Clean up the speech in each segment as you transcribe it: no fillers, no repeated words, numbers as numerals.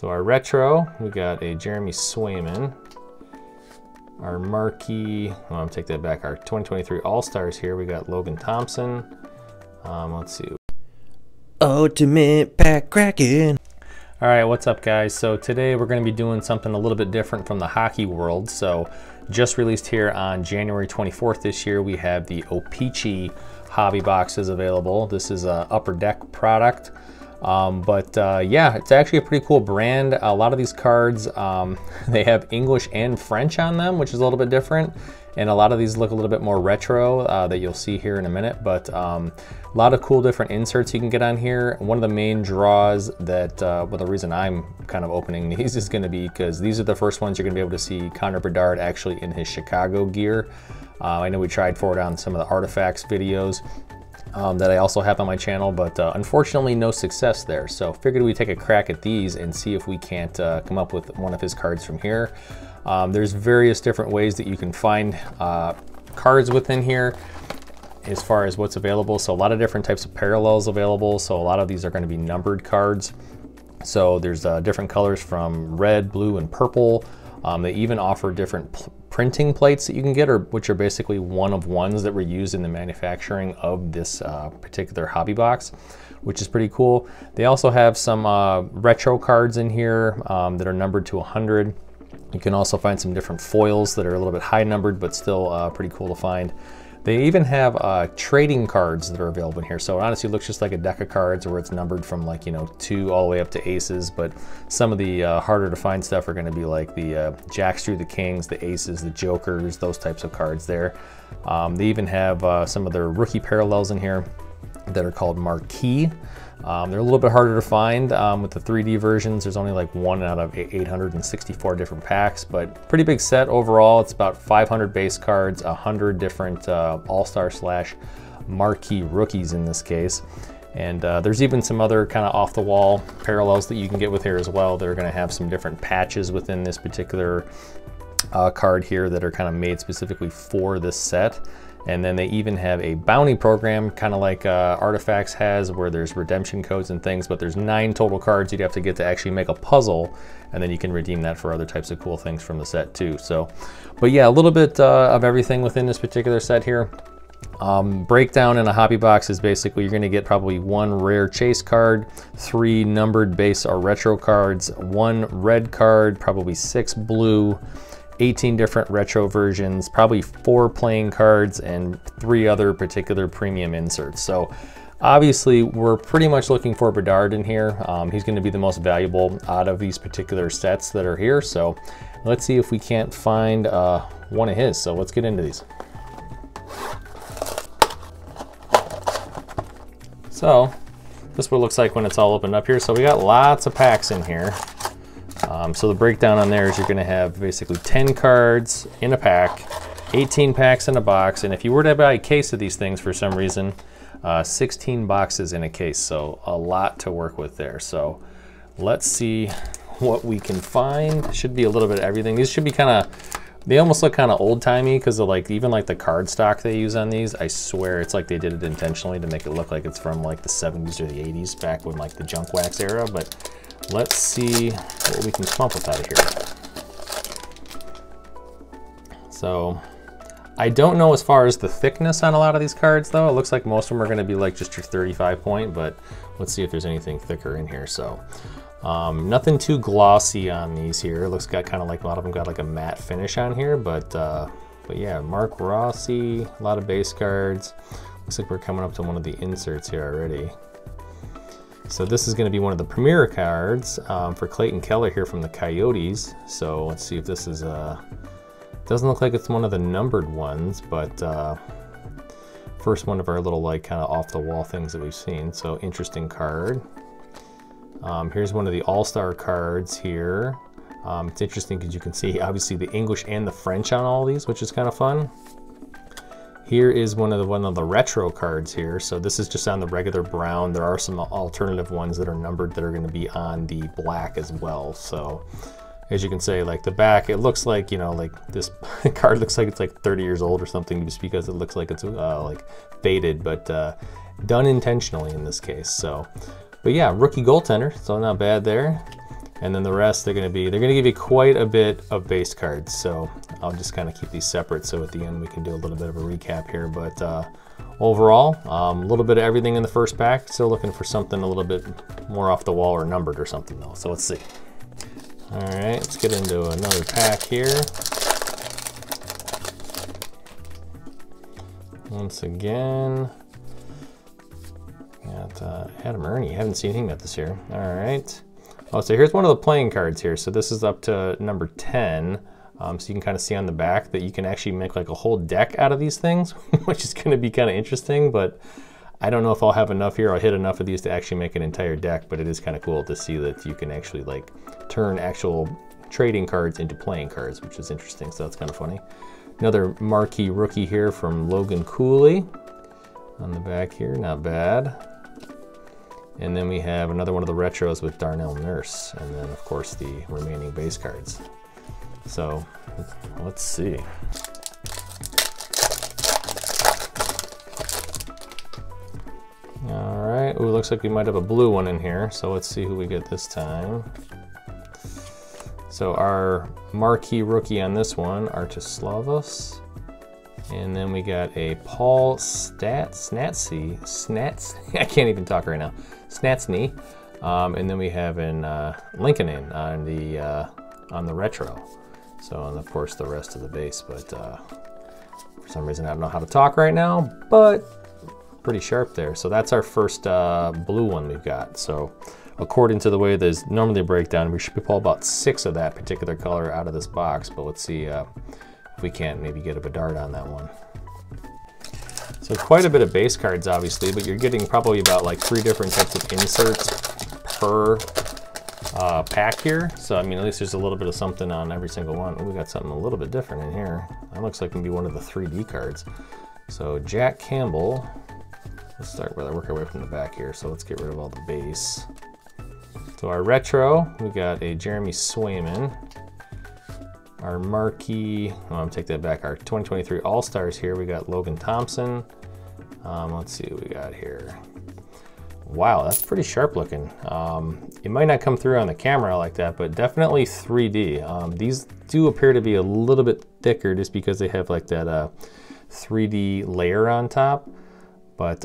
So our retro, we got a Jeremy Swayman. Our marquee, oh, I'm take that back, our 2023 All-Stars here, we got Logan Thompson. Let's see. Ultimate pack cracking. All right, what's up guys? So today we're gonna be doing something a little bit different from the hockey world. So just released here on January 24th this year, we have the O-Pee-Chee hobby boxes available. This is a Upper Deck product. Yeah, it's actually a pretty cool brand. A lot of these cards, they have English and French on them, which is a little bit different. And a lot of these look a little bit more retro that you'll see here in a minute. But a lot of cool different inserts you can get on here. One of the main draws that, well, the reason I'm kind of opening these is going to be because these are the first ones you're going to be able to see Connor Bedard actually in his Chicago gear. I know we tried for it on some of the artifacts videos. That I also have on my channel, but unfortunately no success there. So figured we'd take a crack at these and see if we can't come up with one of his cards from here. There's various different ways that you can find cards within here as far as what's available. So a lot of different types of parallels available. So a lot of these are going to be numbered cards. So there's different colors from red, blue, and purple. They even offer different printing plates that you can get, or which are basically one of ones that were used in the manufacturing of this particular hobby box, which is pretty cool. They also have some retro cards in here that are numbered to 100. You can also find some different foils that are a little bit high numbered, but still pretty cool to find. They even have trading cards that are available in here. So it honestly looks just like a deck of cards where it's numbered from like, you know, 2 all the way up to aces. But some of the harder to find stuff are gonna be like the jacks through the kings, the aces, the jokers, those types of cards there. They even have some of their rookie parallels in here that are called marquee. They're a little bit harder to find with the 3D versions. There's only like one out of 864 different packs, but pretty big set overall. It's about 500 base cards, 100 different all-star slash marquee rookies in this case. And there's even some other kind of off-the-wall parallels that you can get with here as well. They're gonna have some different patches within this particular card here that are kind of made specifically for this set. And then they even have a bounty program, kind of like Artifacts has, where there's redemption codes and things, but there's 9 total cards you'd have to get to actually make a puzzle, and then you can redeem that for other types of cool things from the set too. So, but yeah, a little bit of everything within this particular set here. Breakdown in a hobby box is basically you're going to get probably 1 rare chase card, 3 numbered base or retro cards, 1 red card, probably 6 blue, 18 different retro versions, probably 4 playing cards, and 3 other particular premium inserts. So obviously we're pretty much looking for Bedard in here. He's gonna be the most valuable out of these particular sets that are here. So let's see if we can't find one of his. So let's get into these. So this is what it looks like when it's all opened up here. So we got lots of packs in here. So the breakdown on there is you're gonna have basically 10 cards in a pack, 18 packs in a box, and if you were to buy a case of these things for some reason, 16 boxes in a case, so a lot to work with there. So let's see what we can find. Should be a little bit of everything. These should be kind of, they almost look kind of old-timey because of like, even like the card stock they use on these, I swear it's like they did it intentionally to make it look like it's from like the 70s or the 80s, back when like the junk wax era, but let's see what we can come up with out of here. So I don't know as far as the thickness on a lot of these cards though. It looks like most of them are gonna be like just your 35 point, but let's see if there's anything thicker in here. So nothing too glossy on these here. It looks got kind of like a lot of them got like a matte finish on here, but yeah, Mark Rossi, a lot of base cards. Looks like we're coming up to one of the inserts here already. So this is gonna be one of the premier cards for Clayton Keller here from the Coyotes. So let's see if this is, doesn't look like it's one of the numbered ones, but first one of our little like kind of off the wall things that we've seen. So interesting card. Here's one of the all-star cards here. It's interesting because you can see obviously the English and the French on all these, which is kind of fun. Here is one of the retro cards here. So this is just on the regular brown. There are some alternative ones that are numbered that are gonna be on the black as well. So as you can say, like the back, it looks like, you know, like this card looks like it's like 30 years old or something just because it looks like it's like faded, but done intentionally in this case. So, but yeah, rookie goaltender, so not bad there. And then the rest, they're gonna give you quite a bit of base cards. So I'll just kind of keep these separate. So at the end, we can do a little bit of a recap here. But overall, a little bit of everything in the first pack. Still looking for something a little bit more off the wall or numbered or something though. So let's see. All right, let's get into another pack here. Once again, got Adam Ernie. Haven't seen anything about this year. All right. Oh, so here's one of the playing cards here. So this is up to number 10. So you can kind of see on the back that you can actually make like a whole deck out of these things, which is going to be kind of interesting, but I don't know if I'll have enough here. I'll hit enough of these to actually make an entire deck, but it is kind of cool to see that you can actually like turn actual trading cards into playing cards, which is interesting. So that's kind of funny. Another marquee rookie here from Logan Cooley on the back here, not bad. And then we have another one of the retros with Darnell Nurse, and then of course the remaining base cards. So let's see. All right, ooh, looks like we might have a blue one in here. So let's see who we get this time. So our marquee rookie on this one, Artis Slavos. And then we got a Paul Snatsy, I can't even talk right now, Snatsny. And then we have an Lincoln on the retro. So, and of course the rest of the base, but for some reason I don't know how to talk right now, but pretty sharp there. So that's our first blue one we've got. So according to the way there's normally a breakdown, we should pull about 6 of that particular color out of this box, but let's see if we can't maybe get a Bedard on that one. So quite a bit of base cards obviously, but you're getting probably about like 3 different types of inserts per pack here. So I mean, at least there's a little bit of something on every single one. Ooh, we got something a little bit different in here. That looks like maybe one of the 3D cards. So Jack Campbell, let's start with, I work our way from the back here. So let's get rid of all the base. So our retro, we got a Jeremy Swayman. Our marquee, oh, I'm gonna take that back, our 2023 All-Stars here, we got Logan Thompson. Let's see what we got here. Wow, that's pretty sharp looking. It might not come through on the camera like that, but definitely 3D. These do appear to be a little bit thicker just because they have like that 3D layer on top. But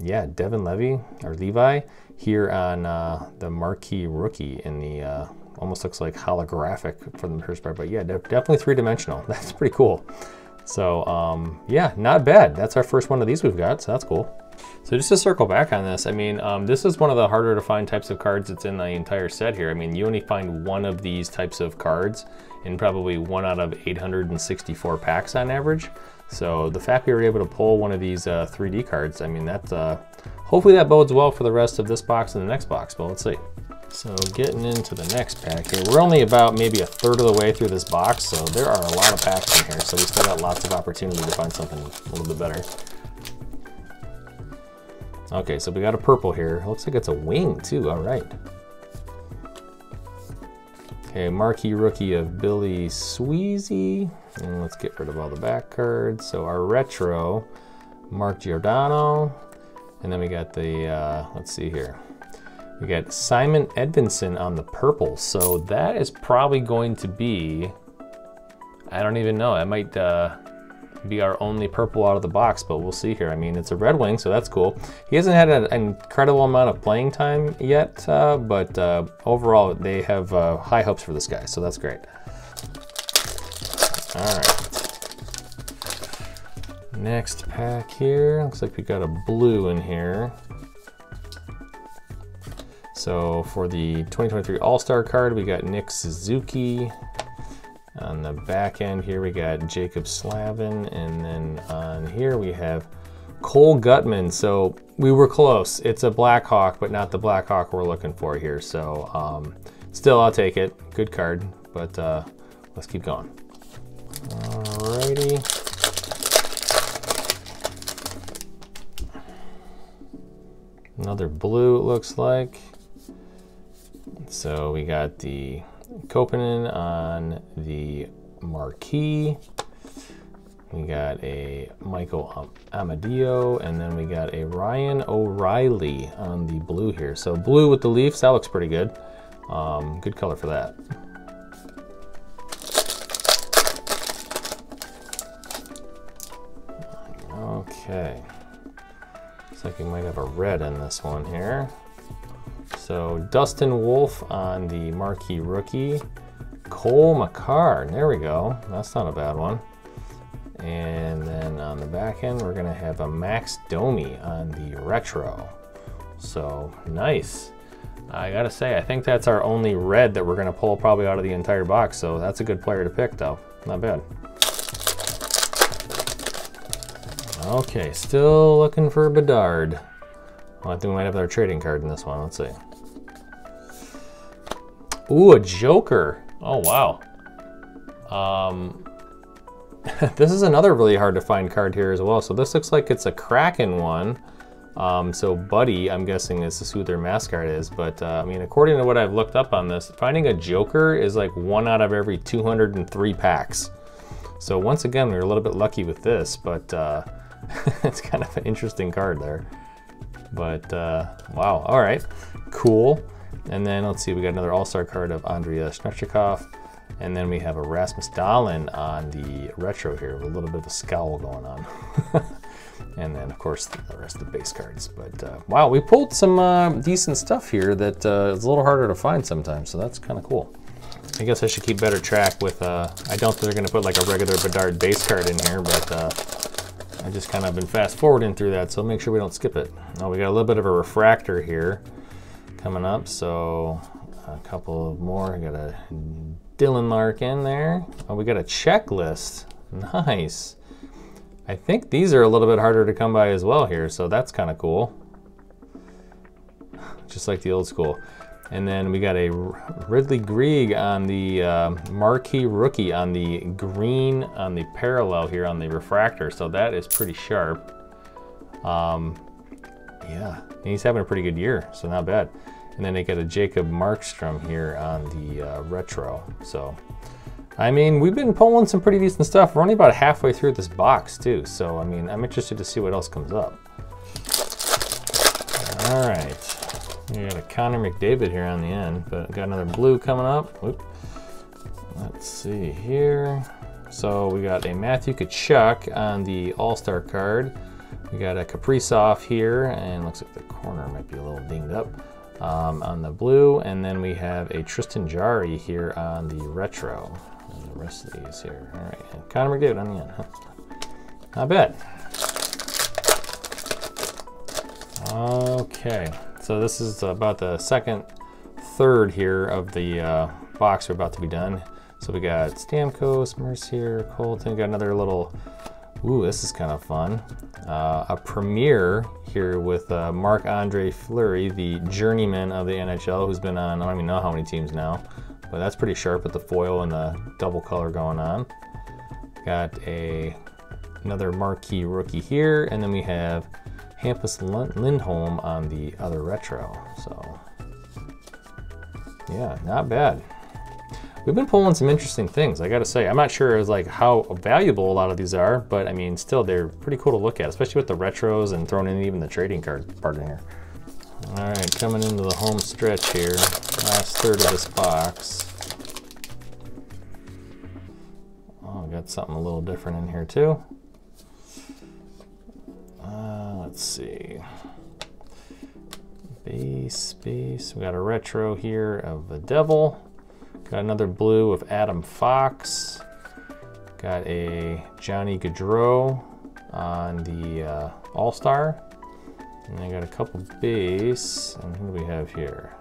yeah, Devin Levy, or Levi, here on the marquee rookie in the, almost looks like holographic from the first part, but yeah, definitely 3-dimensional. That's pretty cool. So yeah, not bad. That's our first one of these we've got, so that's cool. So just to circle back on this, I mean, this is one of the harder to find types of cards that's in the entire set here. I mean, you only find one of these types of cards in probably 1 out of 864 packs on average. So the fact we were able to pull one of these 3D cards, I mean, that's, hopefully that bodes well for the rest of this box and the next box, but let's see. So getting into the next pack here, we're only about maybe a third of the way through this box, so there are a lot of packs in here, so we still got lots of opportunity to find something a little bit better. Okay, so we got a purple here. Looks like it's a wing too, all right. Okay, marquee rookie of Billy Sweezy. And let's get rid of all the back cards. So our retro, Mark Giordano. And then we got the, let's see here. We got Simon Edvinsson on the purple. So that is probably going to be, I don't even know. It might be our only purple out of the box, but we'll see here. I mean, it's a Red Wing, so that's cool. He hasn't had an incredible amount of playing time yet, but overall they have high hopes for this guy. So that's great. All right. Next pack here. Looks like we got a blue in here. So for the 2023 All-Star card, we got Nick Suzuki. On the back end here, we got Jacob Slavin. And then on here, we have Cole Gutman. So we were close. It's a Blackhawk, but not the Blackhawk we're looking for here. So still, I'll take it. Good card, but let's keep going. Alrighty. Another blue, it looks like. So we got the Koppenen on the marquee. We got a Michael Amadio, and then we got a Ryan O'Reilly on the blue here. So blue with the Leafs, that looks pretty good. Good color for that. Okay, looks like we might have a red in this one here. So Dustin Wolf on the marquee rookie. Cole Macar, there we go, that's not a bad one. And then on the back end, we're gonna have a Max Domi on the retro. So nice. I gotta say, I think that's our only red that we're gonna pull probably out of the entire box. So that's a good player to pick though, not bad. Okay, still looking for Bedard. Well, I think we might have our trading card in this one, let's see. Ooh, a Joker, oh wow. This is another really hard to find card here as well. So this looks like it's a Kraken one. So Buddy, I'm guessing this is who their mascot is. But I mean, according to what I've looked up on this, finding a Joker is like 1 out of every 203 packs. So once again, we were a little bit lucky with this, but it's kind of an interesting card there. But wow, all right, cool. And then let's see, we got another All-Star card of Andrei Svechnikov. And then we have a Rasmus Dahlin on the retro here with a little bit of a scowl going on. And then, of course, the rest of the base cards. But wow, we pulled some decent stuff here that is a little harder to find sometimes, so that's kind of cool. I guess I should keep better track with, I don't think they're going to put like a regular Bedard base card in here, but I just kind of been fast forwarding through that, so make sure we don't skip it. Now we got a little bit of a refractor here coming up, so a couple more. I got a Dylan Larkin there. Oh, we got a checklist, nice. I think these are a little bit harder to come by as well here, so that's kind of cool. Just like the old school. And then we got a Ridly Greig on the marquee rookie on the green, on the parallel here on the refractor, so that is pretty sharp. Yeah, and he's having a pretty good year, so not bad. And then they got a Jacob Markstrom here on the retro. So, I mean, we've been pulling some pretty decent stuff. We're only about halfway through this box too. So, I mean, I'm interested to see what else comes up. All right. We got a Connor McDavid here on the end, but got another blue coming up. Oop. Let's see here. So we got a Matthew Tkachuk on the All-Star card. We got a Kaprizov here, and looks like the corner might be a little dinged up. On the blue, and then we have a Tristan Jarry here on the retro. And the rest of these here. All right, and Connor McDavid on the end. Huh? Not bad. Okay, so this is about the third here of the box we're about to be done. So we got Stamkos, Mercier, Colton, got another little, ooh, this is kind of fun. A premiere here with Marc-Andre Fleury, the journeyman of the NHL, who's been on, I don't even know how many teams now, but that's pretty sharp with the foil and the double color going on. Got another marquee rookie here, and then we have Hampus Lindholm on the other retro. So, yeah, not bad. We've been pulling some interesting things, I gotta say. I'm not sure as like how valuable a lot of these are, but I mean, still they're pretty cool to look at, especially with the retros and throwing in even the trading card part in here. All right, coming into the home stretch here, last third of this box. Oh, got something a little different in here too. Let's see. Base, we got a retro here of the Devil. Got another blue of Adam Fox. Got a Johnny Gaudreau on the All-Star. And I got a couple base. And who do we have here?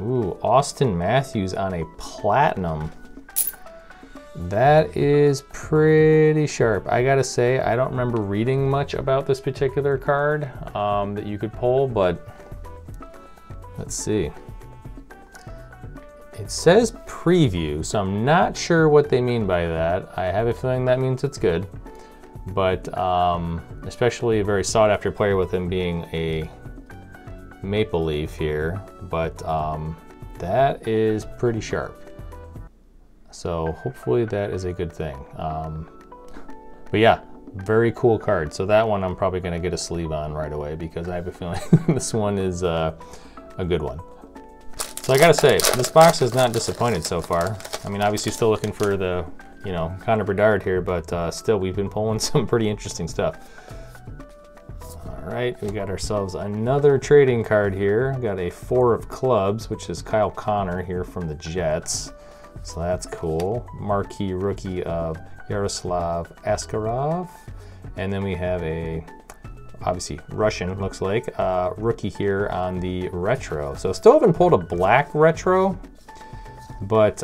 Ooh, Austin Matthews on a platinum. That is pretty sharp. I gotta say, I don't remember reading much about this particular card that you could pull, but let's see. It says preview, so I'm not sure what they mean by that. I have a feeling that means it's good, but especially a very sought after player with him being a Maple Leaf here, but that is pretty sharp. So hopefully that is a good thing. But yeah, very cool card. So that one I'm probably gonna get a sleeve on right away because I have a feeling this one is a good one. So I gotta say, this box has not disappointed so far. I mean, obviously still looking for the, you know, Connor Bedard here, but still we've been pulling some pretty interesting stuff. All right, we got ourselves another trading card here. We got a 4 of clubs, which is Kyle Connor here from the Jets. So that's cool. Marquee rookie of Yaroslav Askarov. And then we have a, obviously Russian looks like, rookie here on the retro. So still haven't pulled a black retro, but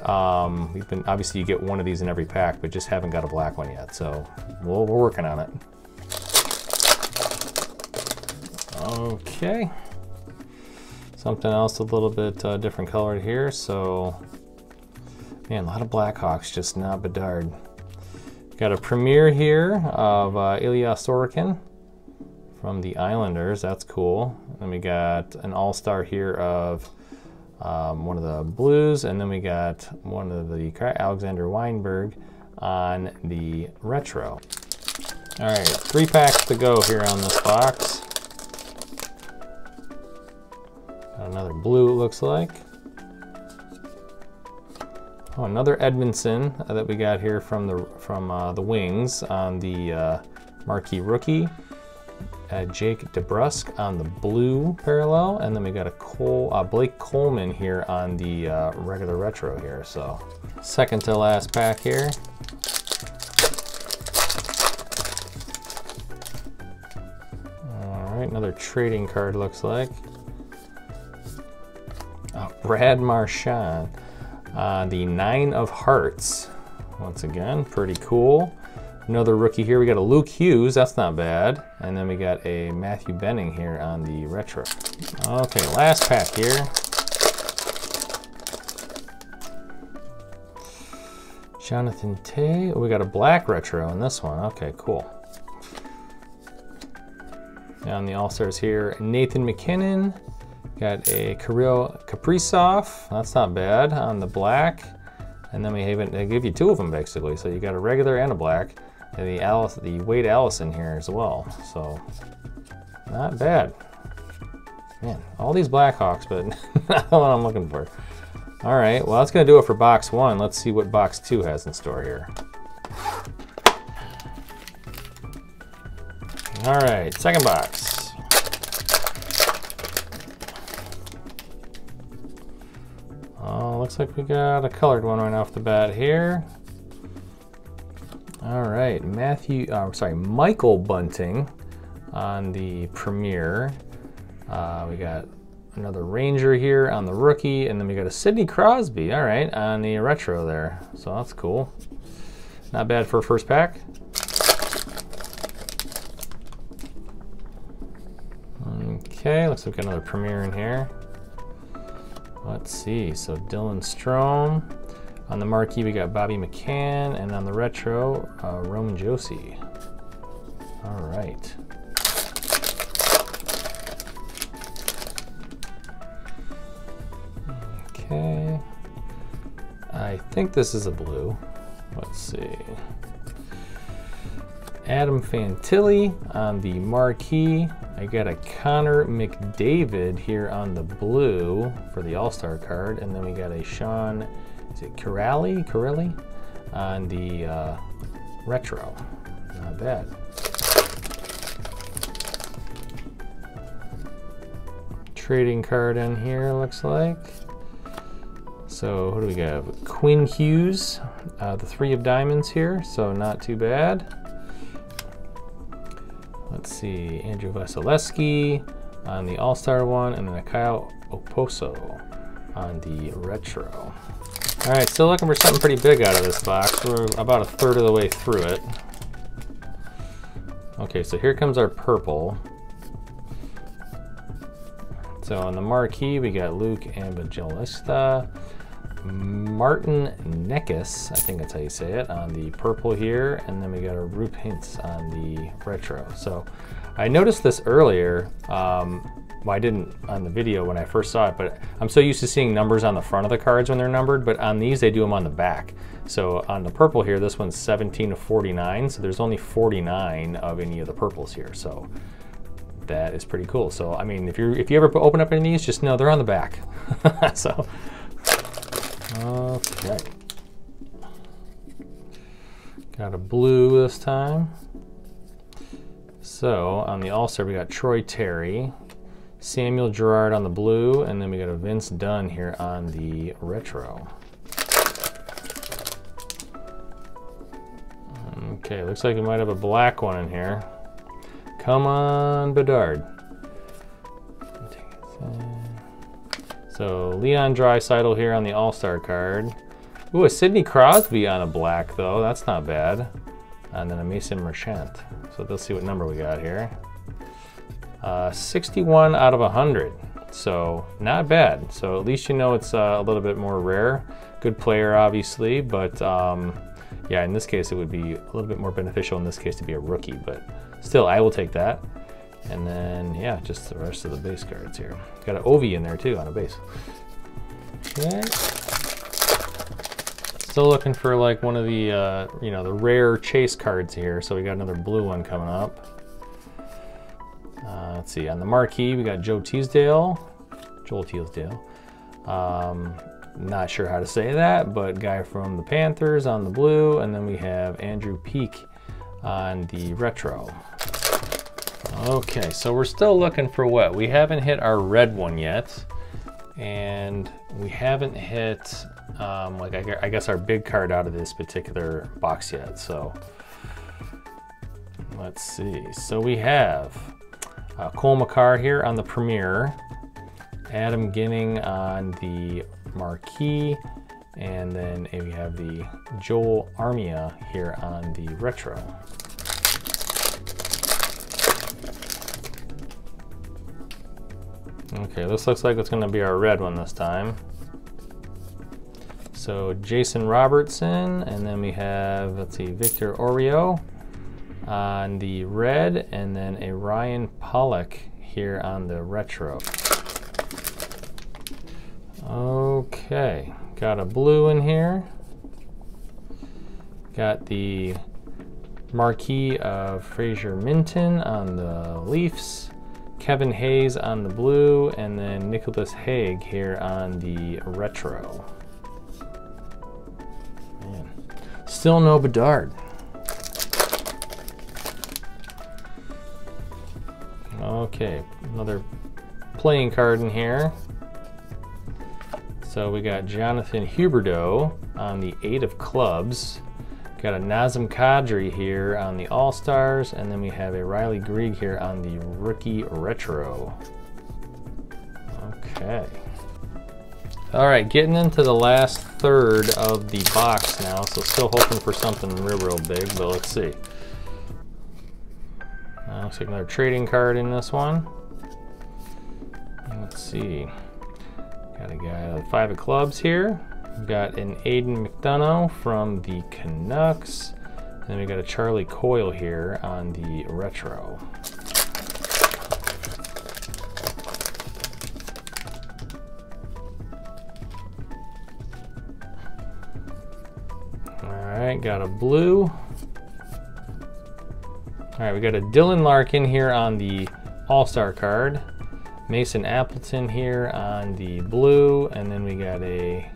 we've been, obviously you get one of these in every pack, but just haven't got a black one yet. So we're working on it. Okay. Something else a little bit different colored here. So, man, a lot of Blackhawks, just not Bedard. Got a premiere here of Ilya Sorokin from the Islanders. That's cool. And then we got an all-star here of one of the Blues. And then we got one of the Alexander Weinberg on the retro. All right, 3 packs to go here on this box. Got another blue, it looks like. Oh, another Edmondson that we got here from the Wings on the marquee rookie. Jake DeBrusk on the blue parallel, and then we got a Blake Coleman here on the regular retro here. So second to last pack here. All right, another trading card looks like. Oh, Brad Marchand on the 9 of hearts. Once again, pretty cool. Another rookie here. We got a Luke Hughes. That's not bad. And then we got a Matthew Benning here on the retro. Okay, last pack here. Jonathan Tay. Oh, we got a black retro in this one. Okay, cool. On the All-Stars here, Nathan McKinnon. Got a Kirill Kaprizov. That's not bad on the black. And then we have, they give you 2 of them basically. So you got a regular and a black. And the Wade Allison here as well. So not bad. Man, all these Blackhawks, but not what I'm looking for. All right, well that's gonna do it for box 1. Let's see what box 2 has in store here. All right, second box. Looks like we got a colored one right off the bat here. All right, Michael Bunting on the premiere. We got another Ranger here on the rookie, and then we got a Sidney Crosby, all right, on the retro there. So that's cool. Not bad for a first pack. Okay, looks like we got another premiere in here. Let's see, so Dylan Strome. On the marquee, we got Bobby McCann, and on the retro, Roman Josi. All right. Okay. I think this is a blue. Let's see. Adam Fantilli on the marquee. I got a Connor McDavid here on the blue for the All-Star card. And then we got a Sean, is it Corelli? On the retro. Not bad. Trading card in here, looks like. So what do we got? Quinn Hughes, the 3 of diamonds here, so not too bad. Let's see, Andrew Vasilevsky on the All-Star one, and then a Kyle Okposo on the retro. All right, still looking for something pretty big out of this box. We're about 1/3 of the way through it. Okay, so here comes our purple. So on the marquee, we got Luke Evangelista, Martin Neckus, I think that's how you say it, on the purple here, and then we got a Rupe Hintz on the retro. So I noticed this earlier, well I didn't on the video when I first saw it, but I'm so used to seeing numbers on the front of the cards when they're numbered, but on these they do them on the back. So on the purple here, this one's 17 of 49, so there's only 49 of any of the purples here, so that is pretty cool. So I mean, if you ever open up any of these, just know they're on the back. So, okay. Got a blue this time. So on the All-Star, we got Troy Terry, Samuel Girard on the blue, and then we got a Vince Dunn here on the retro. Okay, looks like we might have a black one in here. Come on, Bedard. So Leon Draisaitl here on the All-Star card. Ooh, a Sidney Crosby on a black though, that's not bad. And then a Mason Marchant. So let's see what number we got here. 61 out of 100, so not bad. So at least you know it's a little bit more rare. Good player, obviously, but yeah, in this case, it would be a little bit more beneficial in this case to be a rookie, but still, I will take that. And then, yeah, just the rest of the base cards here. Got an Ovi in there too, on a base. Okay. Still looking for like one of the, you know, the rare chase cards here. So we got another blue one coming up. Let's see, on the marquee, we got Joel Teasdale. Not sure how to say that, but guy from the Panthers on the blue. And then we have Andrew Peak on the retro. Okay, so we're still looking for what? We haven't hit our red one yet. And we haven't hit, like I guess our big card out of this particular box yet. So let's see. So we have Cole Macar here on the Premier, Adam Ginning on the marquee, and then we have the Joel Armia here on the retro. Okay, this looks like it's going to be our red one this time. So Jason Robertson, and then we have, let's see, Victor Oreo on the red, and then a Ryan Pollock here on the retro. Okay, got a blue in here. Got the marquee of Fraser Minton on the Leafs, Kevin Hayes on the blue, and then Nicholas Haig here on the retro. Man. Still no Bedard. Okay, another playing card in here. So we got Jonathan Huberdeau on the 8 of clubs. Got a Nazem Kadri here on the All-Stars, and then we have a Ridly Greig here on the rookie retro. Okay. All right, getting into the last third of the box now, so still hoping for something real big, but let's see. Looks like another trading card in this one. Let's see. Got a guy out of the 5 of clubs here. We've got an Aiden McDonough from the Canucks. And then we got a Charlie Coyle here on the retro. All right, got a blue. All right, we got a Dylan Larkin here on the All-Star card. Mason Appleton here on the blue, and then we got a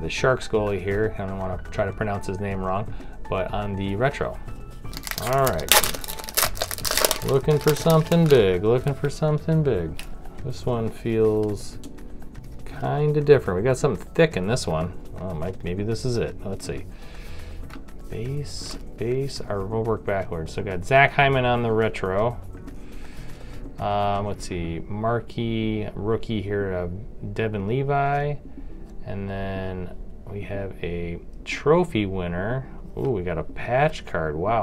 the Sharks goalie here. I don't want to try to pronounce his name wrong, but on the retro. All right, looking for something big, looking for something big. This one feels kind of different. We got something thick in this one. Oh, Mike, maybe this is it. Let's see. Base, or we'll work backwards. So we got Zach Hyman on the retro. Let's see, marquee rookie here of Devin Levy, and then we have a trophy winner. Ooh, we got a patch card, wow.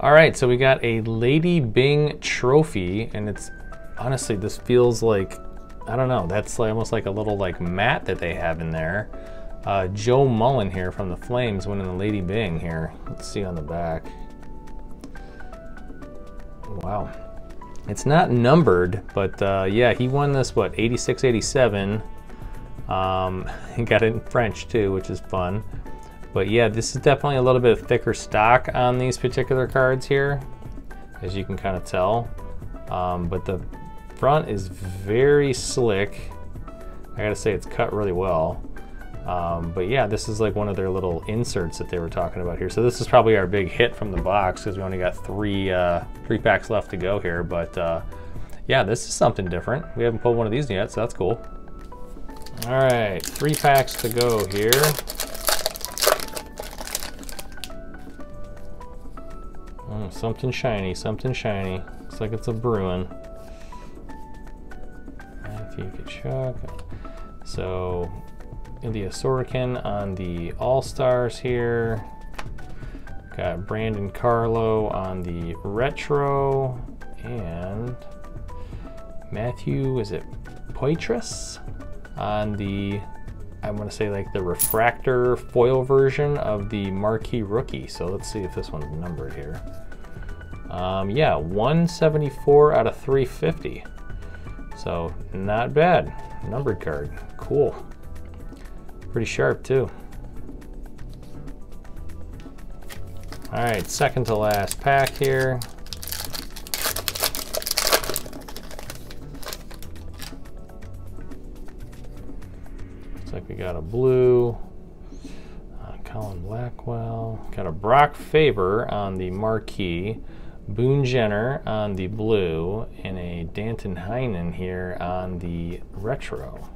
All right, so we got a Lady Byng trophy, and it's, honestly, this feels like, I don't know, that's like, almost like a little like mat that they have in there. Joe Mullen here from the Flames winning the Lady Byng here. Let's see on the back. Wow. It's not numbered, but yeah, he won this, what, 86, 87. He got it in French too, which is fun. But yeah, this is definitely a little bit of thicker stock on these particular cards here, as you can kind of tell. But the Front is very slick. I gotta say, it's cut really well. But yeah, this is like one of their little inserts that they were talking about here. So this is probably our big hit from the box because we only got three packs left to go here. But yeah, this is something different. We haven't pulled one of these yet, so that's cool. All right, 3 packs to go here. Oh, something shiny, something shiny. Looks like it's a Bruin. Matthew Tkachuk. So, Ilya Sorokin on the All-Stars here. Got Brandon Carlo on the Retro. And Matthew, is it Poitras? On the, I'm gonna say like the refractor foil version of the Marquee Rookie. So let's see if this one's numbered here. Yeah, 174 out of 350. So not bad, numbered card, cool. Pretty sharp too. All right, second to last pack here. Looks like we got a blue on Colin Blackwell. Got a Brock Faber on the Marquee, Boone Jenner on the blue, and a Danton Heinen here on the Retro.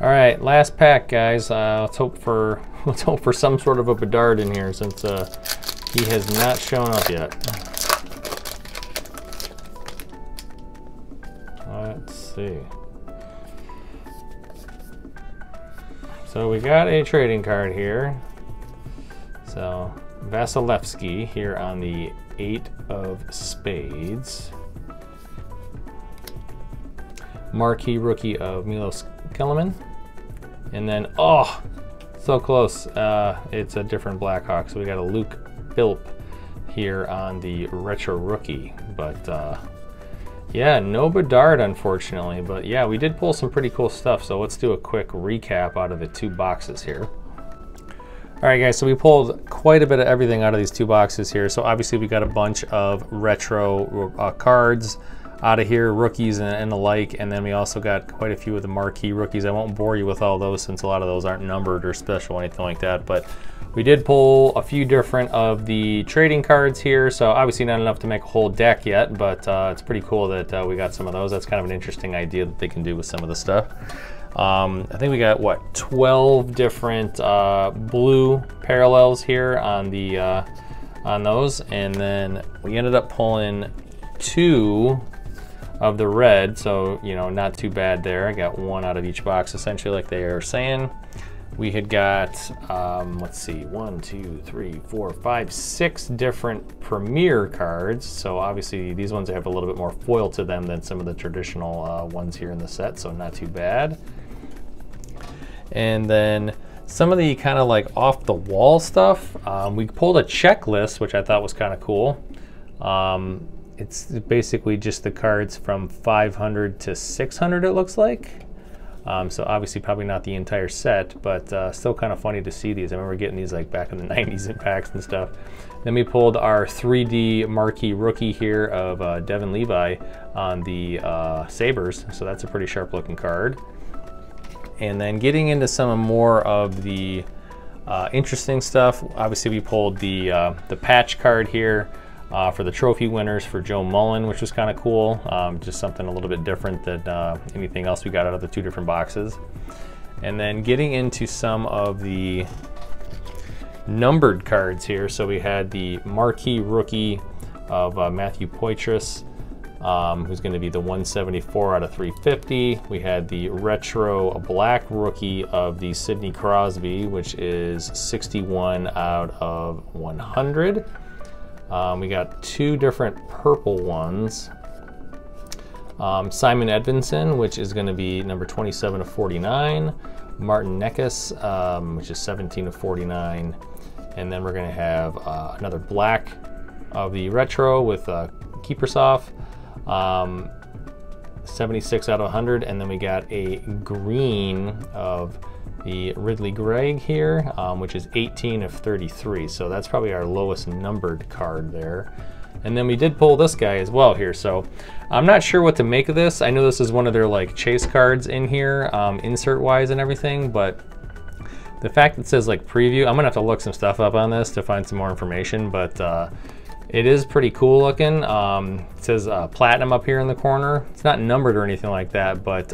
All right, last pack, guys. Let's hope for some sort of a Bedard in here, since he has not shown up yet. Let's see. So we got a trading card here. So Vasilevsky here on the 8 of Spades. Marquee Rookie of Milos Kellerman, and then, oh, so close, it's a different Blackhawk. So we got a Luke Bilp here on the Retro Rookie, but yeah, no Bedard, unfortunately, but yeah, we did pull some pretty cool stuff. So let's do a quick recap out of the 2 boxes here. All right, guys, so we pulled quite a bit of everything out of these 2 boxes here. So obviously we got a bunch of retro cards out of here, rookies and the like, and then we also got quite a few of the Marquee Rookies. I won't bore you with all those since a lot of those aren't numbered or special or anything like that, but we did pull a few different of the trading cards here. So obviously not enough to make a whole deck yet, but it's pretty cool that we got some of those. That's kind of an interesting idea that they can do with some of the stuff. I think we got, what, 12 different blue parallels here on the on those, and then we ended up pulling 2 of the red, so, you know, not too bad there. I got 1 out of each box, essentially, like they are saying. We had got, let's see, 6 different Premier cards. So obviously these ones have a little bit more foil to them than some of the traditional ones here in the set, so not too bad. And then some of the kind of like off the wall stuff, we pulled a checklist, which I thought was kind of cool. It's basically just the cards from 500 to 600, it looks like. So obviously probably not the entire set, but still kind of funny to see these. I remember getting these like back in the 90s in packs and stuff. Then we pulled our 3D Marquee Rookie here of Devin Levy on the Sabres. So that's a pretty sharp looking card. And then getting into some more of the interesting stuff, obviously we pulled the patch card here. For the trophy winners for Joe Mullen, which was kind of cool. Just something a little bit different than anything else we got out of the 2 different boxes. And then getting into some of the numbered cards here. So we had the Marquee Rookie of Matthew Poitras, who's gonna be the 174 out of 350. We had the Retro Black Rookie of the Sidney Crosby, which is 61 out of 100. We got 2 different purple ones. Simon Edvinsson, which is going to be number 27 of 49. Martin Neckus, which is 17 of 49. And then we're going to have another black of the Retro with Kaprizov, 76 out of 100. And then we got a green of the Ridly Greig here, which is 18 of 33. So that's probably our lowest numbered card there. And then we did pull this guy as well here, so I'm not sure what to make of this. I know this is one of their like chase cards in here, insert-wise and everything, but the fact that it says like preview, I'm gonna have to look some stuff up on this to find some more information, but it is pretty cool looking. It says platinum up here in the corner. It's not numbered or anything like that, but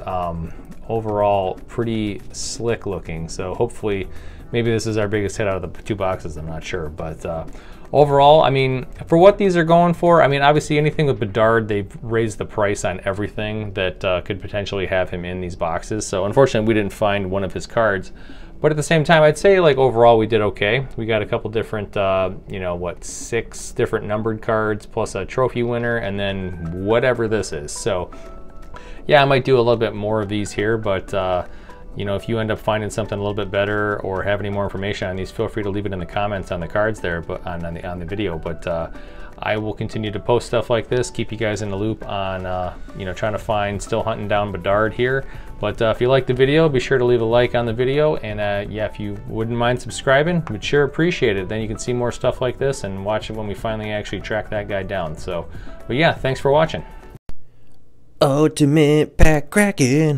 overall pretty slick looking. So hopefully, maybe this is our biggest hit out of the two boxes, I'm not sure, but overall, I mean, for what these are going for, I mean, obviously anything with Bedard, they've raised the price on everything that could potentially have him in these boxes. So unfortunately, we didn't find one of his cards. But at the same time, I'd say like overall we did okay. We got a couple different, you know, what, 6 different numbered cards plus a trophy winner and then whatever this is. So yeah, I might do a little bit more of these here, but you know, if you end up finding something a little bit better or have any more information on these, feel free to leave it in the comments on the cards there, but on the video. But I will continue to post stuff like this, keep you guys in the loop on, you know, trying to find, still hunting down Bedard here. But if you like the video, be sure to leave a like on the video. And yeah, if you wouldn't mind subscribing, we'd sure appreciate it. Then you can see more stuff like this and watch it when we finally actually track that guy down. So, but yeah, thanks for watching. Ultimate pack cracking.